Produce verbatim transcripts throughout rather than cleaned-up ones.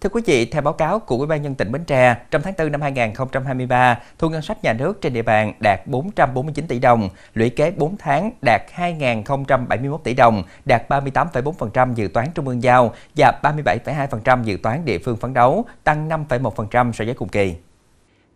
Thưa quý vị, theo báo cáo của Ủy ban nhân dân tỉnh Bến Tre, trong tháng tư năm hai nghìn không trăm hai mươi ba, thu ngân sách nhà nước trên địa bàn đạt bốn trăm bốn mươi chín tỷ đồng, lũy kế bốn tháng đạt hai nghìn không trăm bảy mươi mốt tỷ đồng, đạt ba mươi tám phẩy bốn phần trăm dự toán trung ương giao và ba mươi bảy phẩy hai phần trăm dự toán địa phương phấn đấu, tăng năm phẩy một phần trăm so với cùng kỳ.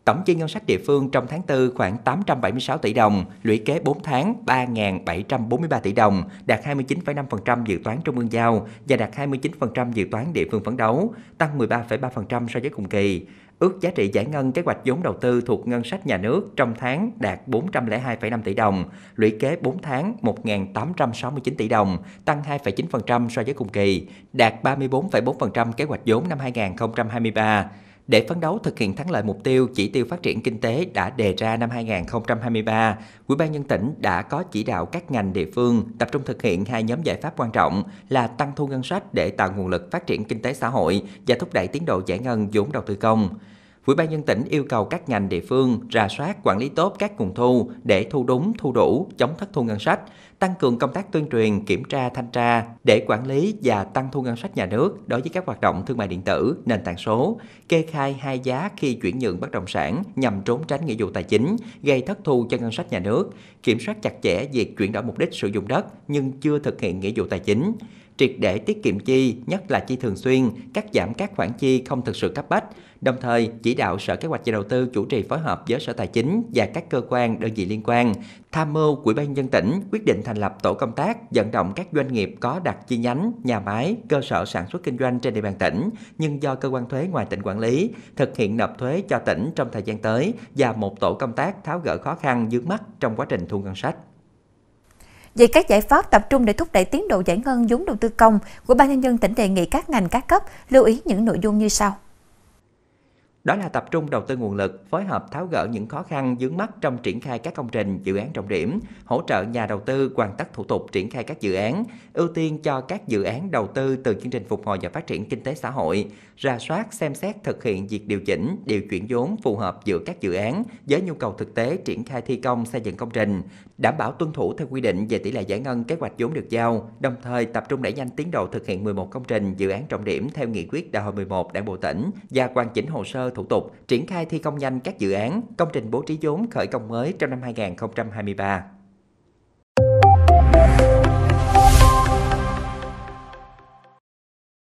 Tổng chi ngân sách địa phương trong tháng tư khoảng tám trăm bảy mươi sáu tỷ đồng, lũy kế bốn tháng ba nghìn bảy trăm bốn mươi ba tỷ đồng, đạt hai mươi chín phẩy năm phần trăm dự toán trung ương giao và đạt hai mươi chín phần trăm dự toán địa phương phấn đấu, tăng mười ba phẩy ba phần trăm so với cùng kỳ. Ước giá trị giải ngân kế hoạch vốn đầu tư thuộc ngân sách nhà nước trong tháng đạt bốn trăm lẻ hai phẩy năm tỷ đồng, lũy kế bốn tháng một nghìn tám trăm sáu mươi chín tỷ đồng, tăng hai phẩy chín phần trăm so với cùng kỳ, đạt ba mươi bốn phẩy bốn phần trăm kế hoạch vốn năm hai nghìn không trăm hai mươi ba. Để phấn đấu thực hiện thắng lợi mục tiêu chỉ tiêu phát triển kinh tế đã đề ra năm hai nghìn không trăm hai mươi ba, Ủy ban nhân dân tỉnh đã có chỉ đạo các ngành địa phương tập trung thực hiện hai nhóm giải pháp quan trọng là tăng thu ngân sách để tạo nguồn lực phát triển kinh tế xã hội và thúc đẩy tiến độ giải ngân vốn đầu tư công. Ủy ban nhân dân tỉnh yêu cầu các ngành địa phương rà soát quản lý tốt các nguồn thu để thu đúng, thu đủ, chống thất thu ngân sách, tăng cường công tác tuyên truyền, kiểm tra, thanh tra để quản lý và tăng thu ngân sách nhà nước đối với các hoạt động thương mại điện tử, nền tảng số, kê khai hai giá khi chuyển nhượng bất động sản nhằm trốn tránh nghĩa vụ tài chính, gây thất thu cho ngân sách nhà nước, kiểm soát chặt chẽ việc chuyển đổi mục đích sử dụng đất nhưng chưa thực hiện nghĩa vụ tài chính, triệt để tiết kiệm chi, nhất là chi thường xuyên, cắt giảm các khoản chi không thực sự cấp bách, đồng thời chỉ đạo Sở Kế hoạch và Đầu tư chủ trì phối hợp với Sở Tài chính và các cơ quan, đơn vị liên quan, tham mưu Ủy ban nhân dân tỉnh quyết định thành lập tổ công tác vận động các doanh nghiệp có đặt chi nhánh, nhà máy, cơ sở sản xuất kinh doanh trên địa bàn tỉnh nhưng do cơ quan thuế ngoài tỉnh quản lý thực hiện nộp thuế cho tỉnh trong thời gian tới và một tổ công tác tháo gỡ khó khăn vướng mắc trong quá trình thu ngân sách. Về các giải pháp tập trung để thúc đẩy tiến độ giải ngân vốn đầu tư công, Ủy ban nhân dân tỉnh đề nghị các ngành các cấp lưu ý những nội dung như sau. Đó là tập trung đầu tư nguồn lực, phối hợp tháo gỡ những khó khăn vướng mắc trong triển khai các công trình, dự án trọng điểm, hỗ trợ nhà đầu tư hoàn tất thủ tục triển khai các dự án, ưu tiên cho các dự án đầu tư từ chương trình phục hồi và phát triển kinh tế xã hội, rà soát, xem xét thực hiện việc điều chỉnh, điều chuyển vốn phù hợp giữa các dự án với nhu cầu thực tế triển khai thi công xây dựng công trình, đảm bảo tuân thủ theo quy định về tỷ lệ giải ngân kế hoạch vốn được giao, đồng thời tập trung đẩy nhanh tiến độ thực hiện mười một công trình, dự án trọng điểm theo nghị quyết Đại hội mười một Đảng bộ tỉnh và hoàn chỉnh hồ sơ thủ tục triển khai thi công nhanh các dự án, công trình bố trí vốn khởi công mới trong năm hai nghìn không trăm hai mươi ba.